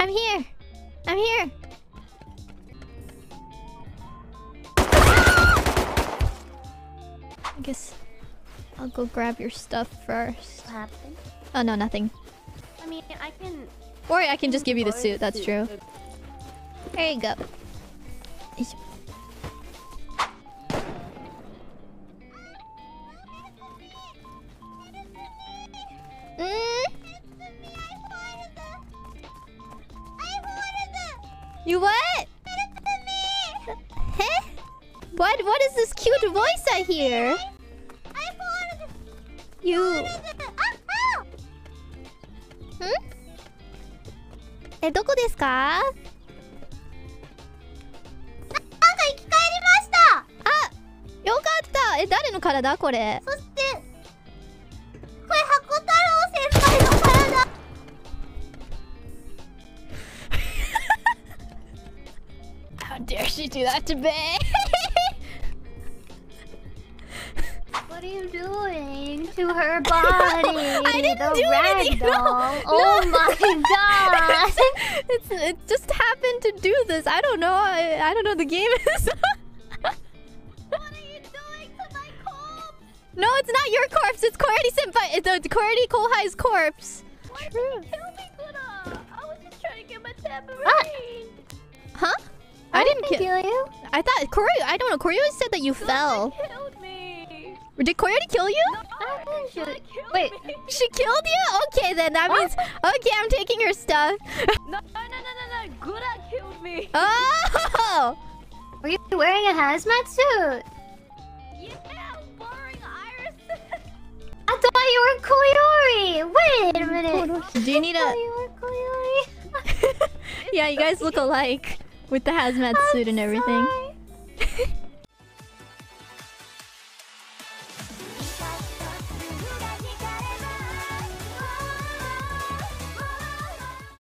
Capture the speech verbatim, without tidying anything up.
I'm here! I'm here! I guess I'll go grab your stuff first. What happened? Oh no, nothing. I mean, I can... Or I can just give you the suit, that's true. There you go. Mm? You what? Huh? What? What is this cute voice I hear? You... Hmm? Eh, doko desu ka? Ah! Yokatta! Eh, dare no karada, kore? How dare she do that to me? What are you doing to her body? I didn't the do anything! No, no. Oh my god! It's, it just happened to do this. I don't know. I, I don't know the game is... What are you doing to my corpse? No, it's not your corpse. It's Koyori Senpai. It's uh, Koyori Kohai's corpse. Why did you kill me, Gura? I was just trying to get my tambourine. Ah. Huh? I, I didn't ki kill you. I thought Koyori... I don't know. Koyori said that you Gura fell. Killed me. Did Koyori kill you? No, I think she... She Wait. Me. She killed you? Okay, then. That what? means... Okay, I'm taking her stuff. No, no, no, no, no. Gura killed me. Oh! Were you wearing a hazmat suit? Yeah, I'm wearing Iris. I thought you were Koyori. Wait a minute. Do you need a... I thought you were Koyori. Yeah, you guys look alike. With the hazmat I'm suit and everything.